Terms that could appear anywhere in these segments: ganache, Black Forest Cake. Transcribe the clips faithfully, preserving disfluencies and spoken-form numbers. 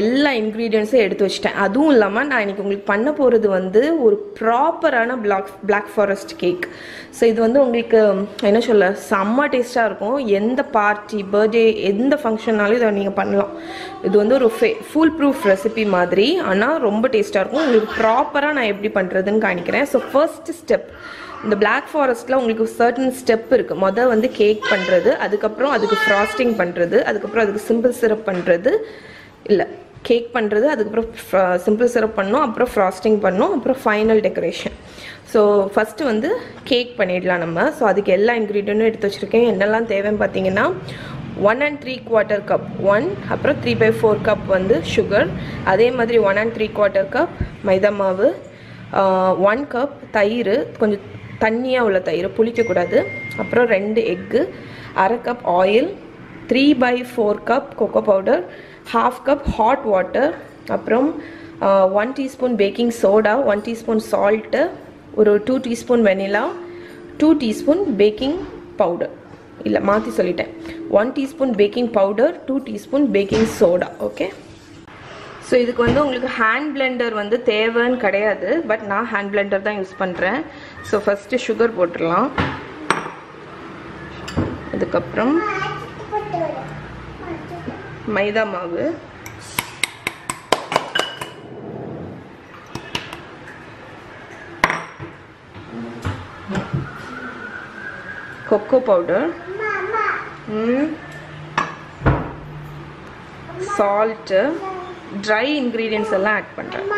எல்லா இன்கிரீடியன்ஸும் எடுத்து வச்சிட்டேன். அதுவும் இல்லாமல் நான் இன்றைக்கி உங்களுக்கு பண்ண போகிறது வந்து ஒரு ப்ராப்பரான black black forest cake. So இது வந்து உங்களுக்கு என்ன சொல்ல செம்ம டேஸ்ட்டாக இருக்கும். எந்த பார்ட்டி பர்த்டே எந்த ஃபங்க்ஷன்னாலும் இதை நீங்கள் பண்ணலாம். இது வந்து ஒரு ஃபே ஃபுல் ப்ரூஃப் ரெசிபி மாதிரி, ஆனால் ரொம்ப டேஸ்ட்டாக இருக்கும். உங்களுக்கு ப்ராப்பராக நான் எப்படி பண்ணுறதுன்னு காணிக்கிறேன். ஸோ ஃபர்ஸ்ட் ஸ்டெப், இந்த பிளாக் ஃபாரஸ்ட்டில் உங்களுக்கு சர்டன் ஸ்டெப் இருக்குது. மொதல் வந்து கேக் பண்ணுறது, அதுக்கப்புறம் அதுக்கு ஃப்ராஸ்டிங் பண்ணுறது, அதுக்கப்புறம் அதுக்கு சிம்பிள் சிரப் பண்ணுறது, இல்லை கேக் பண்ணுறது, அதுக்கப்புறம் சிம்பிள் சிரப் பண்ணோம், அப்புறம் ஃப்ராஸ்டிங் பண்ணோம், அப்புறம் ஃபைனல் டெக்கரேஷன். ஸோ ஃபஸ்ட்டு வந்து கேக் பண்ணிடலாம் நம்ம. ஸோ அதுக்கு எல்லா இன்க்ரீடியன்ட்டும் எடுத்து வச்சுருக்கேன். என்னெல்லாம் தேவைன்னு பார்த்தீங்கன்னா one and three quarter cup one, அப்புறம் த்ரீ பை ஃபோர் கப் வந்து சுகர், அதே மாதிரி one and three quarter cup maida மாவு, ஒன் கப் தயிர், கொஞ்சம் தண்ணியாக உள்ள தயிர், புளிக்கக்கூடாது, அப்புறம் ரெண்டு எக்கு, அரை cup oil, three by four cup cocoa powder, half cup hot water, அப்புறம் one teaspoon baking soda, one teaspoon salt, ஒரு two teaspoon vanilla, two teaspoon baking powder, இல்லை மாற்றி சொல்லிட்டேன், one teaspoon baking powder, two teaspoon baking soda. Okay, so இதுக்கு வந்து உங்களுக்கு hand Blender வந்து தேவைன்னு கிடையாது, பட் நான் ஹேண்ட் பிளெண்டர் தான் யூஸ் பண்ணுறேன். ஸோ ஃபஸ்ட்டு சுகர் போட்டுடலாம், அதுக்கப்புறம் மைதா மாவு, cocoa powder, salt, dry ingredients எல்லாம் ஆட் பண்ணுறேன்.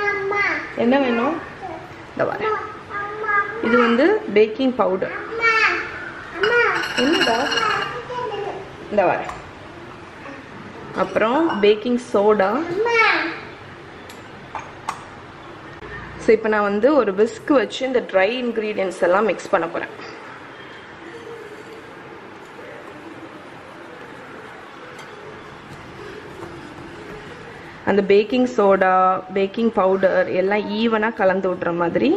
என்ன வேணும் இந்த வர, இது வந்து பேக்கிங் பவுடர், இந்த வர, அப்புறம் பேக்கிங் சோடா. ஸோ இப்போ நான் வந்து ஒரு விஸ்க் வச்சு இந்த ட்ரை இன்க்ரீடியன்ட்ஸ் எல்லாம் மிக்ஸ் பண்ண போகிறேன். அந்த பேக்கிங் சோடா பேக்கிங் பவுடர் எல்லாம் ஈவனாக கலந்து விட்ற மாதிரி,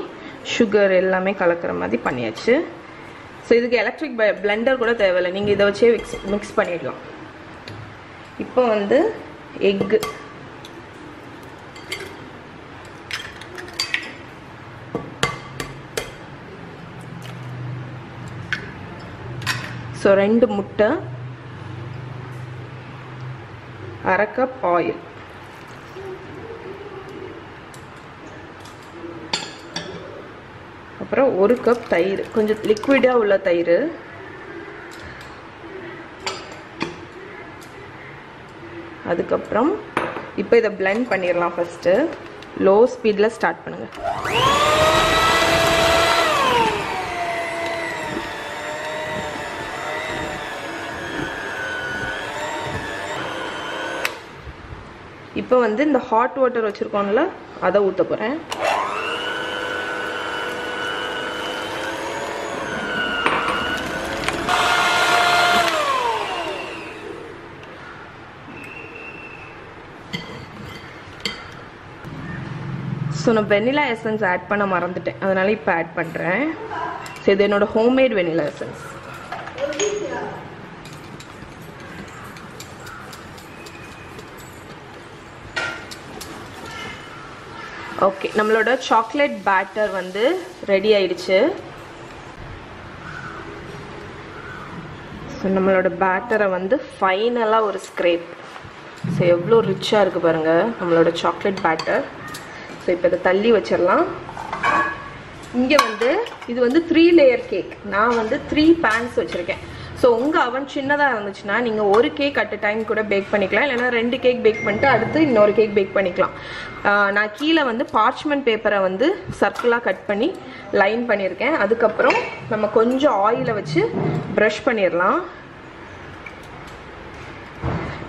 சுகர் எல்லாமே கலக்கிற மாதிரி பண்ணியாச்சு. ஸோ இதுக்கு எலக்ட்ரிக் பிளெண்டர் கூட தேவையில்லை, நீங்கள் இதை வச்சே மிக்ஸ் மிக்ஸ் பண்ணிடலாம். இப்போ வந்து எக்கு, ஸோ ரெண்டு முட்டை, அரை கப் ஆயில், அப்புறம் ஒரு கப் தயிர், கொஞ்சம் லிக்விடாக உள்ள தயிர், அதுக்கப்புறம் இப்போ இதை பிளெண்ட் பண்ணிடலாம். ஃபஸ்ட்டு லோ ஸ்பீடில் ஸ்டார்ட் பண்ணுங்கள். இப்போ வந்து இந்த ஹாட் வாட்டர் வச்சுருக்கோம்ல, அதை ஊற்ற போகிறேன். ஸோ நான் வெனிலா எசன்ஸ் ஆட் பண்ண மறந்துட்டேன், அதனால் இப்போ ஆட் பண்ணுறேன். ஸோ இது என்னோடய ஹோம்மேட் வெனிலா எசன்ஸ். ஓகே, நம்மளோட சாக்லேட் பேட்டர் வந்து ரெடி ஆயிடுச்சு. ஸோ நம்மளோட பேட்டரை வந்து ஃபைனலாக ஒரு ஸ்க்ரேப். ஸோ எவ்வளோ ரிச்சாக இருக்குது பாருங்கள் நம்மளோட சாக்லேட் பேட்டர். ஸோ இப்போ இதை தள்ளி வச்சிடலாம். இங்கே வந்து இது வந்து த்ரீ லேயர் கேக். நான் வந்து த்ரீ பேன்ஸ் வச்சுருக்கேன். ஸோ உங்கள் அவன் சின்னதாக இருந்துச்சுன்னா நீங்கள் ஒரு கேக் அட் அ டைம் கூட பேக் பண்ணிக்கலாம், இல்லைனா ரெண்டு கேக் பேக் பண்ணிட்டு அடுத்து இன்னொரு கேக் பேக் பண்ணிக்கலாம். நான் கீழே வந்து பார்ச்மெண்ட் பேப்பரை வந்து சர்க்கிளாக கட் பண்ணி லைன் பண்ணியிருக்கேன். அதுக்கப்புறம் நம்ம கொஞ்சம் ஆயிலை வச்சு ப்ரஷ் பண்ணிடலாம்.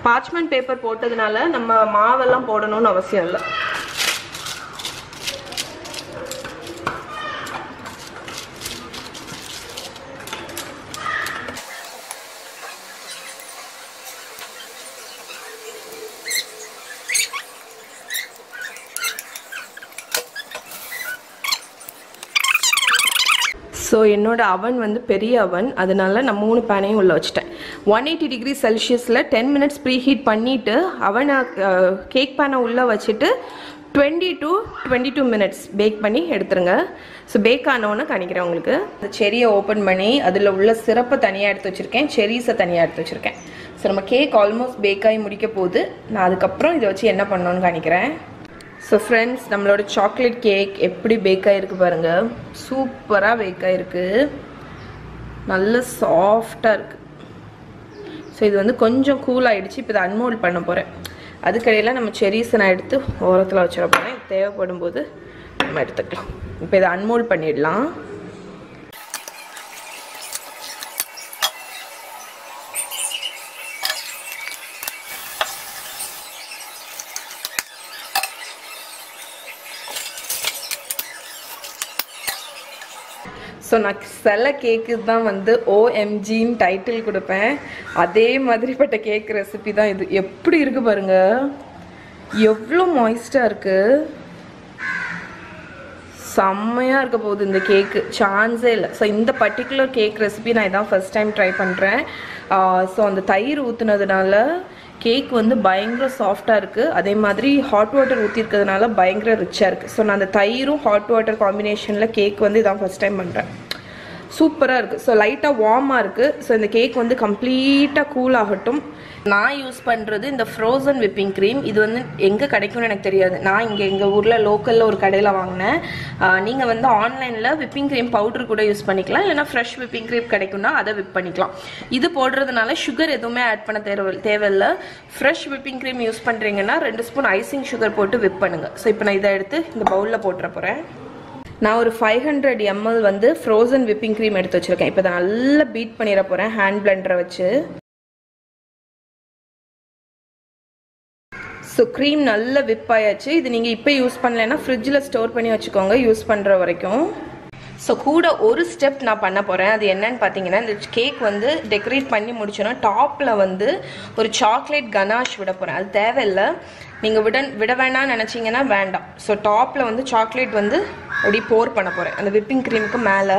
பார்ச்மெண்ட் பேப்பர் போட்டதுனால நம்ம மாவெல்லாம் போடணும்னு அவசியம் இல்லை. So என்னோட அவன் வந்து பெரிய அவன் அதனால நான் மூணு பானையும் உள்ள வச்சிட்டேன் one eighty degree celsiusல ten minutes preheat பண்ணிட்டு அவன் கேக் பானை உள்ள வச்சிட்டு twenty to twenty-two minutes bake பண்ணி எடுத்துருங்க சோ பேக் ஆனவன காணிக்கிறேன் உங்களுக்கு அந்த செரியை ஓபன் பண்ணி அதுல உள்ள சிரப்பை தனியா எடுத்து வச்சிருக்கேன் செரீஸை தனியா எடுத்து வச்சிருக்கேன் சோ நம்ம கேக் ஆல்மோஸ்ட் பேக் ஆகி முடிக்க போகுது நான் அதுக்கு அப்புறம் இத வச்சு என்ன பண்ணனும்னு காணிக்கிறேன் So friends, நம்மளோட chocolate cake எப்படி பேக் ஆயிருக்கு பாருங்க சூப்பரா பேக் ஆயிருக்கு நல்ல சாஃப்ட்டா இருக்கு சோ இது வந்து கொஞ்சம் கூல் ஆயிடுச்சு இப்போ அன்மோல்ட் பண்ண போறேன் அதுக்கடையில நம்ம செரீஸ் நான் எடுத்து ஓரத்துல வச்சற போறேன் தேவைப்படும்போது நம்ம எடுத்துக்கலாம் இப்போ இத அன்மோல்ட் பண்ணிடலாம் So, I have cake is the O M G title. That's the cake recipe. It's so moist. It's cake. Chance. So, this particular cake recipe I have first time try. Uh, so, on the thai root, cake is very soft and hot water is very rich so I the thai and hot water combination la cake vandu first time pandren super so light warm so the cake is complete cool aagatum na use pandrathu the frozen whipping cream idu vandu enga kedaikunu enak theriyadhu na inga enga urla local la or kadaila vaangna neenga vandu online la whipping cream powder kuda use pannikalam illana fresh whipping cream kedaikuna adha whip pannikalam idu podradhunala sugar eduvume add panna thevilla fresh whipping cream use pandreenga na two spoon icing sugar pottu whip pannunga so ipo na idha eduthu inda bowl la potra poren Now five hundred milliliters வந்து frozen whipping cream எடுத்து வச்சிருக்கேன். இப்போ நல்லா beat பண்ணிர போறேன் hand blender வச்சு. So cream நல்லா whip ஆயாச்சு. இது நீங்க இப்போ யூஸ் பண்ணலனா fridgeல ஸ்டோர் பண்ணி வச்சுக்கோங்க யூஸ் பண்ற வரைக்கும். So கூட ஒரு ஸ்டெப் நான் பண்ண போறேன். அது என்னன்னு பாத்தீங்கன்னா இந்த கேக் வந்து டெக்கரேட் பண்ணி முடிச்சேனா டாப்ல வந்து ஒரு சாக்லேட் ganache விட போறேன். அது தேவையில்ல. நீங்க விட விட வேணாம்னு நினைச்சீங்கனா வேண்டாம். So டாப்ல வந்து சாக்லேட் வந்து அப்படியே pour பண்ண போறேன். அந்த whipping creamக்கு மேல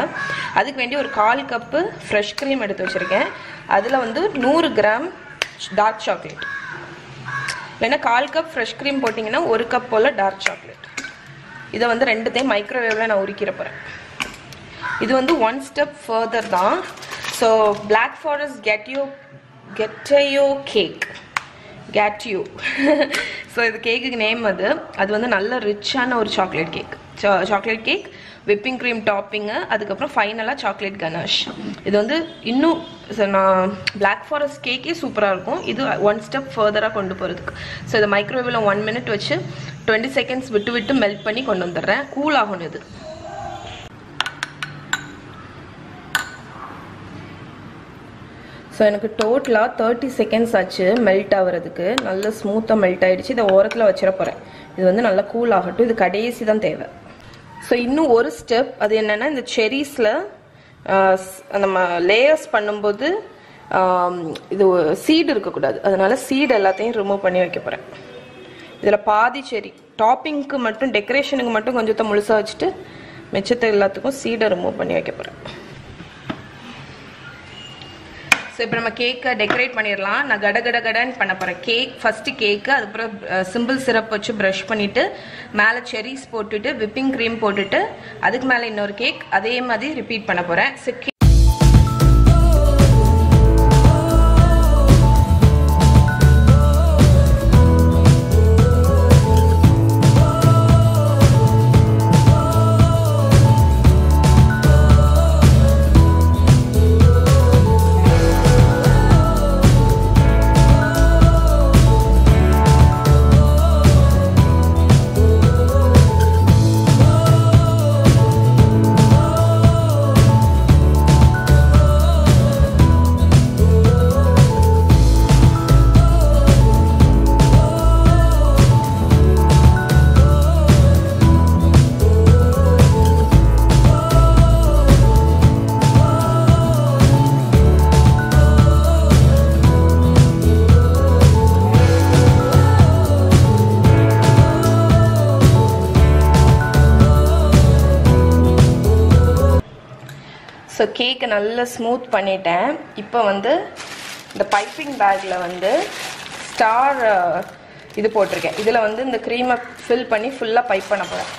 அதுக்கு வேண்டி ஒரு one cup fresh cream எடுத்து வச்சிருக்கேன். அதுல வந்து one hundred gram dark chocolate. இல்லனா one cup fresh cream போடிங்கனா one cup போல dark chocolate. இத வந்து ரெண்டுதே மைக்ரோவேவ்ல நான் உரிக்கிர போறேன். This is one step further. So, Black Forest get you, get you cake. Get you. so, the cake name is a rich and chocolate cake. So, chocolate cake, whipping cream topping, and final chocolate ganache. This is Black Forest cake. This is one step further. So, the microwave is one minute, twenty seconds melt it. Cool. So enakku total thirty seconds achu melt avaradhukku nalla smooth melt aidichu idu orathla vechira poren idu vandu nalla cool agattu idu kadeesi dhan theva so innu oru step adu enna na inda cherries la nama layers pannumbodhu idu seed irukakudadu adanal seed ellathayum remove panni vekkaporen idla paadi cherry topping ku mattum decoration ku mattum konjatha mulusa vechitu mechatha ellathukku seed remove panni vekkaporen So, we will decorate the cake. I will decorate the cake. First cake, simple syrup brush. Cherries, whipping cream. That is the cake. That is repeat. So, So cake nalla smooth பண்ணிட்டேன். இப்போ வந்து இந்த piping பேக்ல வந்து star இது போட்டுருக்கேன். இதுல வந்து இந்த கிரீமை ஃபில் பண்ணி ஃபுல்லா பைப் பண்ண போறேன்.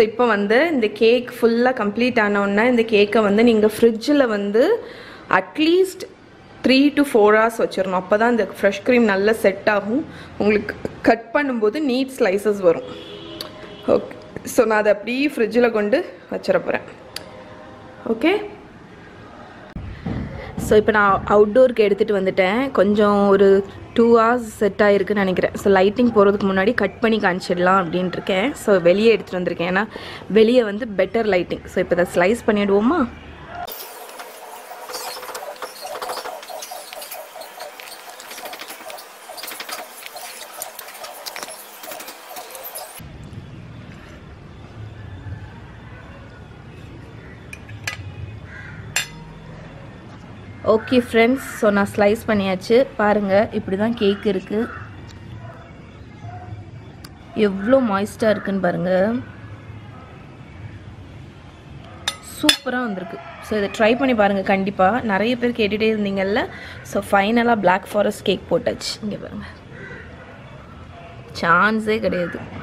So இப்போ வந்து இந்த கேக் ஃபுல்லா கம்ப்ளீட் ஆன உடனே இந்த கேக்க வந்து நீங்க ஃப்ரிட்ஜ்ல வந்து at least three to four hours வச்சிரணும். அப்பதான் இந்த ஃப்ரெஷ் கிரீம் நல்லா செட் ஆகும். உங்களுக்கு கட் பண்ணும்போது நீட் ஸ்லைसेस வரும். ஓகே. சோ நான் அத அப்படியே ஃப்ரிட்ஜ்ல கொண்டு வச்சிர போறேன். ஓகே. சோ இப்போ நான் அவுட்டோருக்கு எடுத்துட்டு வந்துட்டேன். கொஞ்சம் ஒரு two hours செட் ஆயிருக்குன்னு நினைக்கிறேன். ஸோ லைட்டிங் போகிறதுக்கு முன்னாடி கட் பண்ணி காமிச்சிடலாம் அப்படின்னு இருக்கேன். ஸோ வெளியே எடுத்துகிட்டு வந்திருக்கேன். ஏன்னா வெளியே வந்து பெட்டர் லைட்டிங். ஸோ இப்போ இதை ஸ்லைஸ் பண்ணிவிடுவோமா? ஓகே ஃப்ரெண்ட்ஸ், ஸோ நான் ஸ்லைஸ் பண்ணியாச்சு. பாருங்கள், இப்படி தான் கேக் இருக்குது. எவ்வளோ மாய்ஸ்டாக இருக்குன்னு பாருங்கள். சூப்பராக வந்திருக்கு. ஸோ இதை ட்ரை பண்ணி பாருங்கள் கண்டிப்பாக. நிறைய பேர் கேட்டுகிட்டே இருந்தீங்கல்ல. ஸோ ஃபைனலாக பிளாக் ஃபாரஸ்ட் கேக் போட்டாச்சு. இங்கே பாருங்கள், சான்ஸே கிடையாது.